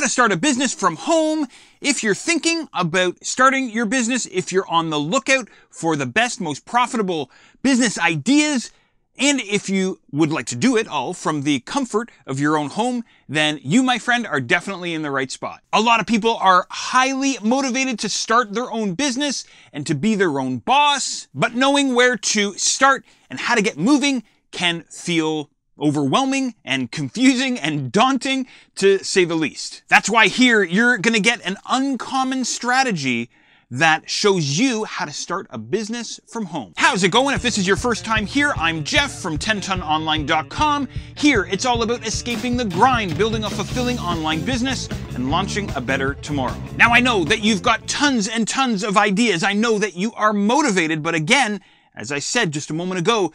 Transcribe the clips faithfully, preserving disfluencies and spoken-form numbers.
how to start a business from home. If you're thinking about starting your business, if you're on the lookout for the best, most profitable business ideas, and if you would like to do it all from the comfort of your own home, then you, my friend, are definitely in the right spot. A lot of people are highly motivated to start their own business and to be their own boss, but knowing where to start and how to get moving can feel overwhelming and confusing and daunting, to say the least. That's why here you're going to get an uncommon strategy that shows you how to start a business from home. How's it going? If this is your first time here, I'm Geoff from ten ton online dot com. Here, it's all about escaping the grind, building a fulfilling online business, and launching a better tomorrow. Now, I know that you've got tons and tons of ideas. I know that you are motivated, but again, as I said just a moment ago,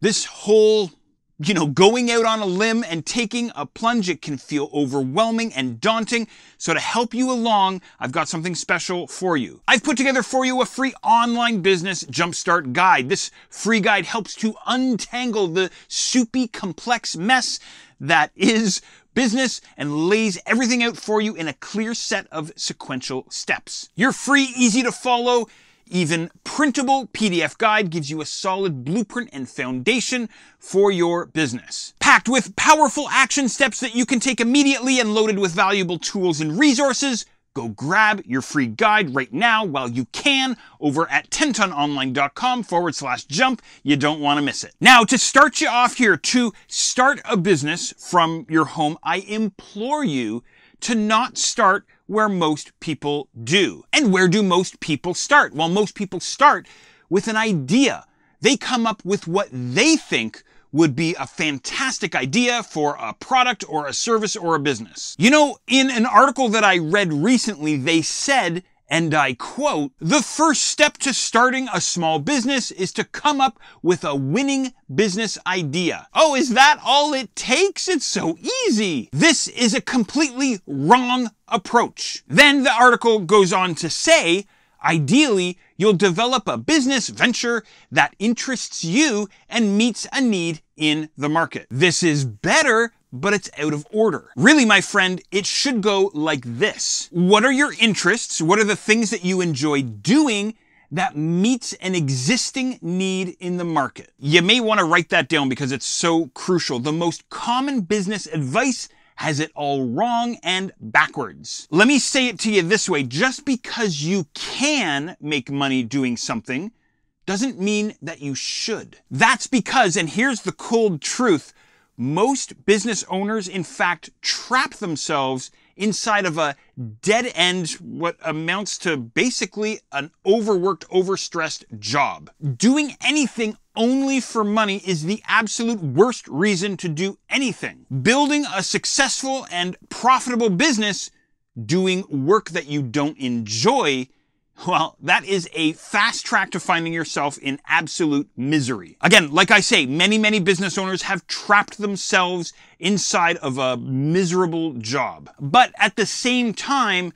this whole, you know, going out on a limb and taking a plunge, it can feel overwhelming and daunting. So to help you along, I've got something special for you. I've put together for you a free online business jumpstart guide. This free guide helps to untangle the soupy, complex mess that is business and lays everything out for you in a clear set of sequential steps. Your free, easy to follow, even printable P D F guide gives you a solid blueprint and foundation for your business, packed with powerful action steps that you can take immediately and loaded with valuable tools and resources. Go grab your free guide right now while you can over at ten ton online dot com forward slash jump. You don't want to miss it. Now, to start you off here, to start a business from your home, I implore you to not start where most people do. And where do most people start? Well, most people start with an idea. They come up with what they think would be a fantastic idea for a product or a service or a business. You know, in an article that I read recently, they said, and I quote, "The first step to starting a small business is to come up with a winning business idea." Oh, is that all it takes? It's so easy. This is a completely wrong approach. Then the article goes on to say, ideally, you'll develop a business venture that interests you and meets a need in the market. This is better, but it's out of order. Really, my friend, it should go like this. What are your interests? What are the things that you enjoy doing that meets an existing need in the market? You may want to write that down because it's so crucial. The most common business advice has it all wrong and backwards. Let me say it to you this way. Just because you can make money doing something doesn't mean that you should. That's because, and here's the cold truth, most business owners, in fact, trap themselves inside of a dead end, what amounts to basically an overworked, overstressed job. Doing anything only for money is the absolute worst reason to do anything. Building a successful and profitable business, doing work that you don't enjoy, well, that is a fast track to finding yourself in absolute misery. Again, like I say, many, many business owners have trapped themselves inside of a miserable job. But at the same time,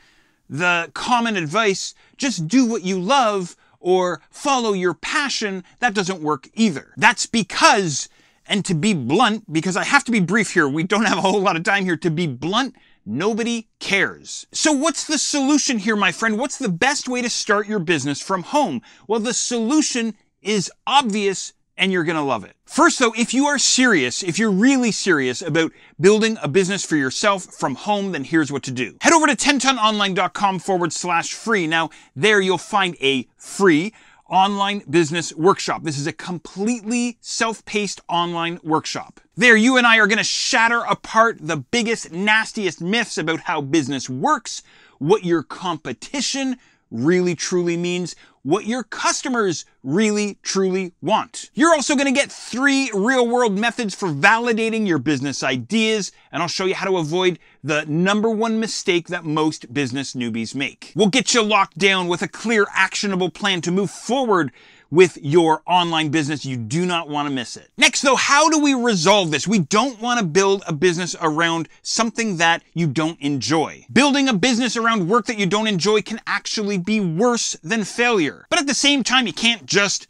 the common advice, just do what you love or follow your passion, that doesn't work either. That's because, and to be blunt, because I have to be brief here, we don't have a whole lot of time here, to be blunt, nobody cares. So what's the solution here, my friend? What's the best way to start your business from home? Well, the solution is obvious and you're going to love it. First, though, if you are serious, if you're really serious about building a business for yourself from home, then here's what to do. Head over to ten ton online dot com forward slash free. Now, there you'll find a free online business workshop. This is a completely self-paced online workshop. There, you and I are going to shatter apart the biggest, nastiest myths about how business works, what your competition really truly means, what your customers really truly want. You're also going to get three real-world methods for validating your business ideas, and I'll show you how to avoid the number one mistake that most business newbies make. We'll get you locked down with a clear, actionable plan to move forward with your online business. You do not want to miss it. Next, though, how do we resolve this? We don't want to build a business around something that you don't enjoy. Building a business around work that you don't enjoy can actually be worse than failure. But at the same time, you can't just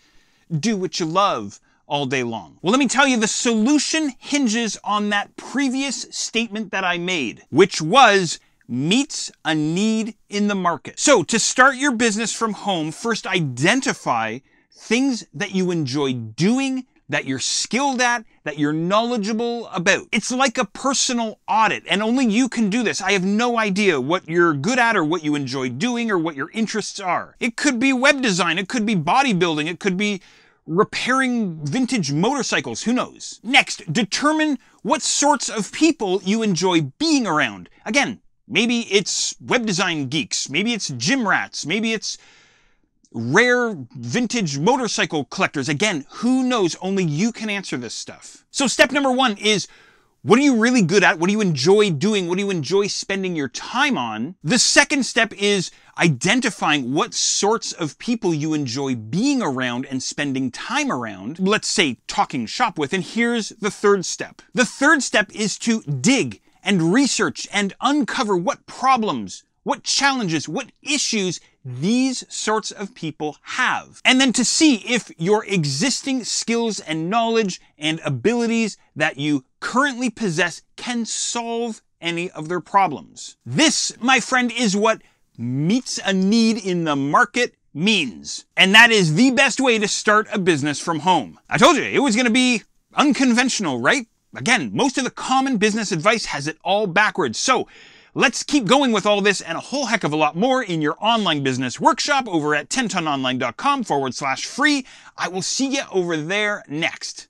do what you love all day long. Well, let me tell you, the solution hinges on that previous statement that I made, which was meets a need in the market. So to start your business from home, first identify things that you enjoy doing, that you're skilled at, that you're knowledgeable about. It's like a personal audit, and only you can do this. I have no idea what you're good at or what you enjoy doing or what your interests are. It could be web design, it could be bodybuilding, it could be repairing vintage motorcycles, who knows? Next, determine what sorts of people you enjoy being around. Again, maybe it's web design geeks, maybe it's gym rats, maybe it's rare vintage motorcycle collectors. Again, who knows? Only you can answer this stuff. So step number one is, what are you really good at? What do you enjoy doing? What do you enjoy spending your time on? The second step is identifying what sorts of people you enjoy being around and spending time around. Let's say talking shop with. And here's the third step. The third step is to dig and research and uncover what problems, what challenges, what issues these sorts of people have. And then to see if your existing skills and knowledge and abilities that you currently possess can solve any of their problems. This, my friend, is what meets a need in the market means. And that is the best way to start a business from home. I told you, it was going to be unconventional, right? Again, most of the common business advice has it all backwards. So let's keep going with all this and a whole heck of a lot more in your online business workshop over at ten ton online dot com forward slash free. I will see you over there next.